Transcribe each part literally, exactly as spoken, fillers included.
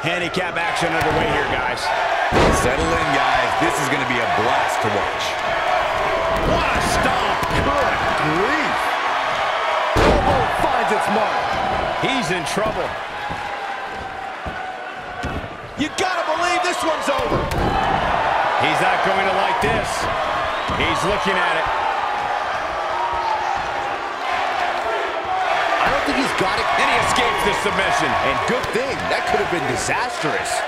Handicap action underway here, guys. Settle in, guys. This is going to be a blast to watch. What a stomp. Good grief. Elbow finds its mark. He's in trouble. You gotta believe this one's over. He's not going to like this. He's looking at it. I don't think he's got it. And he escapes the submission. And good thing. That could have been disastrous.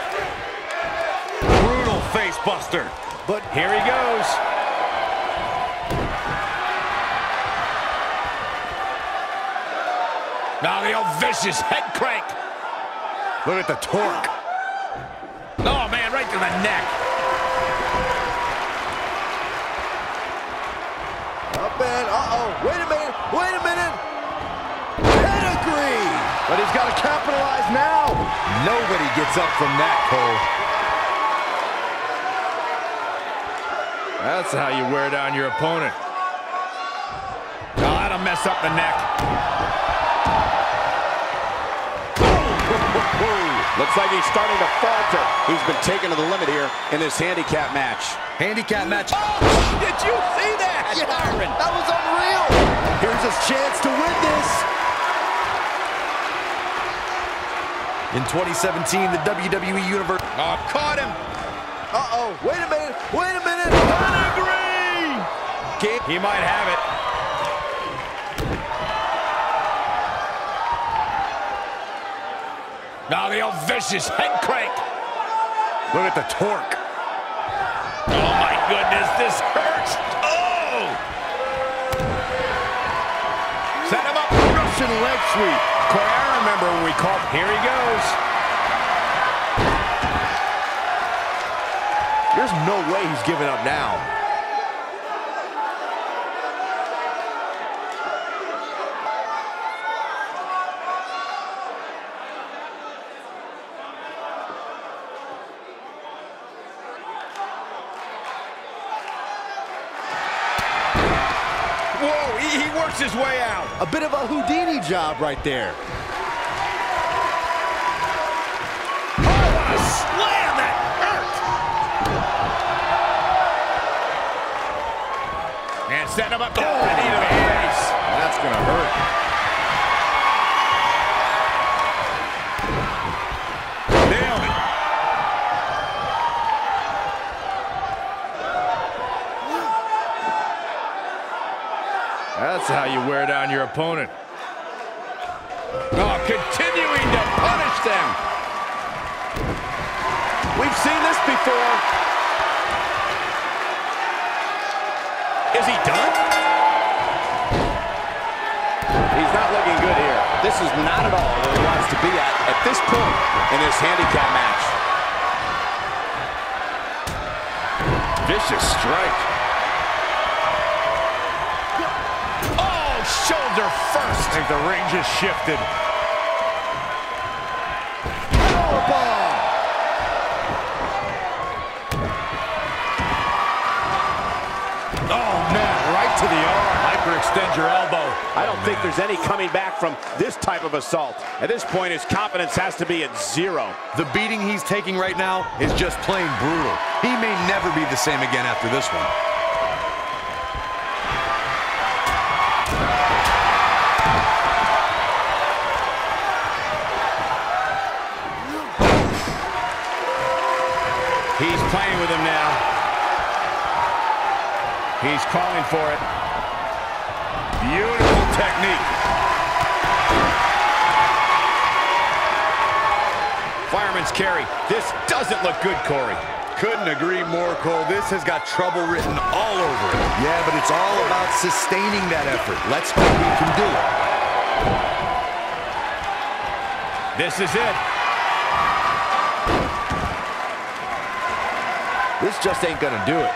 Brutal face buster. But here he goes. Now the old vicious head crank. Look at the torque. Oh, man, right to the neck. Up and uh-oh. Wait a minute. Wait a minute. Pedigree. But he's got to capitalize now. Nobody gets up from that, Cole. That's how you wear down your opponent. Oh, that'll mess up the neck. Looks like he's starting to falter. He's been taken to the limit here in this handicap match. Handicap match. Oh, did you see that, yeah, Byron? That was unreal. Here's his chance to win this. In twenty seventeen, the W W E Universe. Oh, caught him. Uh-oh. Wait a minute. Wait a minute. Gunner Green. He might have it. Now the old vicious head crank. Look at the torque. Oh my goodness, this hurts. Oh! Set him up. Russian leg sweep. Corey, I remember when we called. Here he goes. There's no way he's giving up now. He works his way out. A bit of a Houdini job right there. Oh, what a slam! That hurt! And setting him up. Oh, I need a face. That's going to hurt. Nailed it. That's how you wear down your opponent. Oh, continuing to punish them. We've seen this before. Is he done? He's not looking good here. This is not at all where he wants to be at at this point in this handicap match. Vicious strike. Shoulder first. I think the range has shifted. Power ball. Oh, man, right to the arm. Hyperextend your elbow. I don't oh, think man. there's any coming back from this type of assault. At this point, his confidence has to be at zero. The beating he's taking right now is just plain brutal. He may never be the same again after this one. He's playing with him now. He's calling for it. Beautiful technique. Fireman's carry. This doesn't look good, Corey. Couldn't agree more, Cole. This has got trouble written all over it. Yeah, but it's all about sustaining that effort. Let's hope we can do it. This is it. This just ain't gonna do it.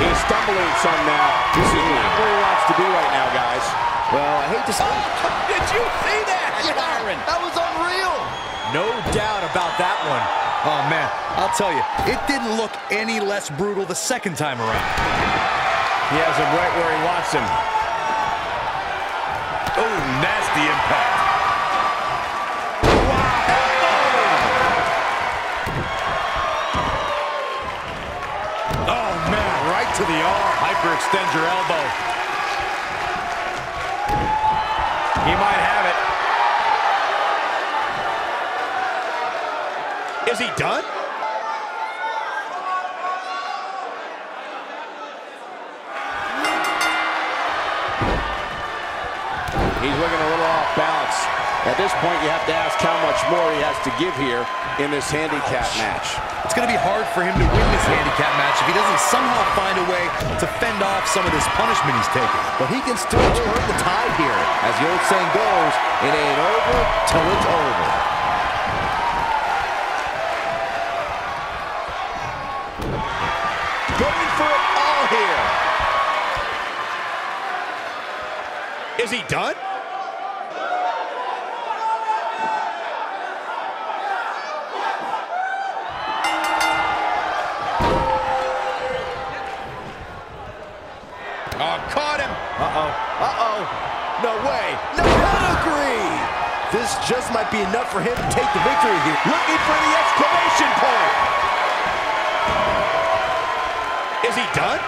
He's stumbling some now. This is not what he wants to do right now, guys. Well, I hate to say it. Oh, did you see that, yeah, Byron? That was unreal. No doubt about that one. Oh, man, I'll tell you, it didn't look any less brutal the second time around. He has him right where he wants him. the impact. Wow. Oh, man, right to the arm. Hyperextend your elbow. He might have it. Is he done? He's looking a little off balance. At this point, you have to ask how much more he has to give here in this handicap Ouch. match. It's going to be hard for him to win this handicap match if he doesn't somehow find a way to fend off some of this punishment he's taking. But he can still turn the tide here. As the old saying goes, it ain't over till it's over. Going for it all here. Is he done? Oh, caught him. Uh-oh. Uh-oh. No way. No, Gunner Green. This just might be enough for him to take the victory here. Looking for the exclamation point. Is he done?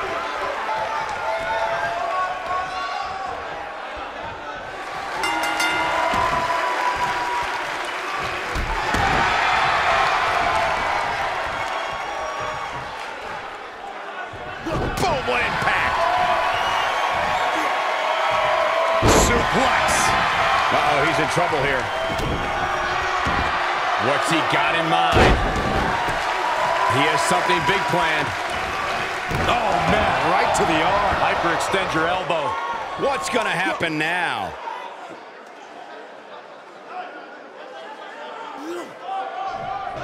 Uh-oh, he's in trouble here. What's he got in mind? He has something big planned. Oh, man, right to the arm. Hyperextend your elbow. What's going to happen now?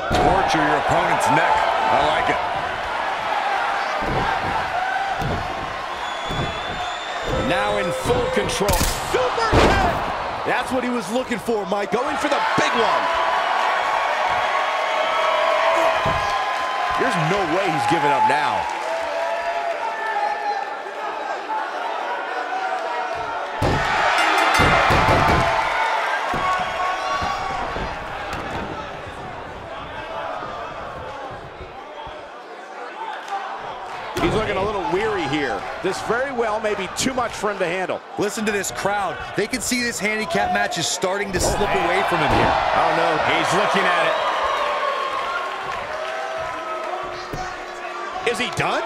Torture your opponent's neck. I like it. Now in full control. Super kick! That's what he was looking for, Mike. Going for the big one. There's no way he's giving up now. He's looking a little weary here. This very well may be too much for him to handle. Listen to this crowd. They can see this handicap match is starting to oh, slip man. away from him here. Oh, no. He's looking at it. Is he done?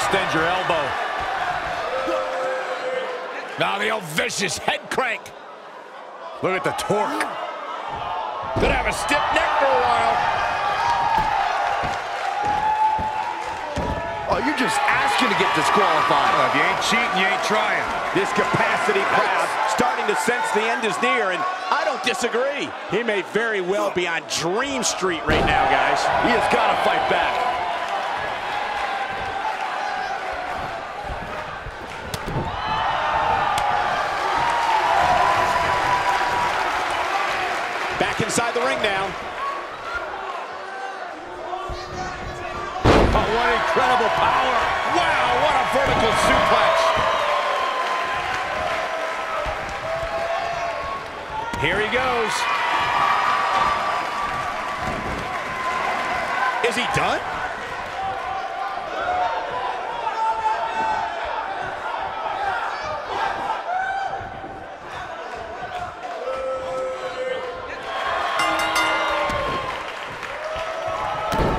Extend your elbow. Now the old vicious head crank. Look at the torque. Could have a stiff neck for a while. Oh, you're just asking to get disqualified. Well, if you ain't cheating, you ain't trying. This capacity crowd starting to sense the end is near, and I don't disagree. He may very well be on Dream Street right now, guys. He has got to fight back. Inside the ring now. Oh, what incredible power. Wow, what a vertical suplex. Here he goes. Is he done?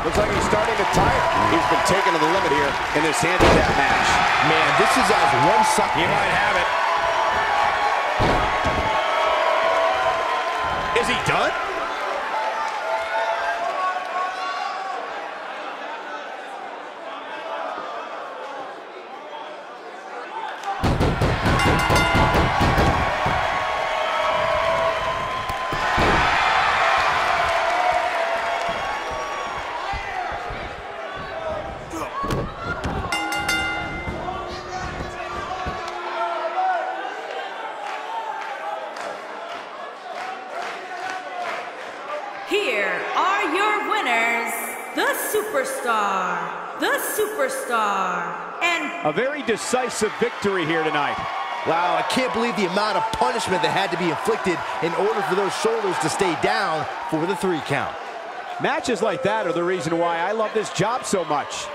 Looks like he's starting to tire. He's been taken to the limit here in this handicap match. Man, this is as one suck. He might have it. Is he done? superstar, the superstar, and... A very decisive victory here tonight. Wow, I can't believe the amount of punishment that had to be inflicted in order for those shoulders to stay down for the three count. Matches like that are the reason why I love this job so much.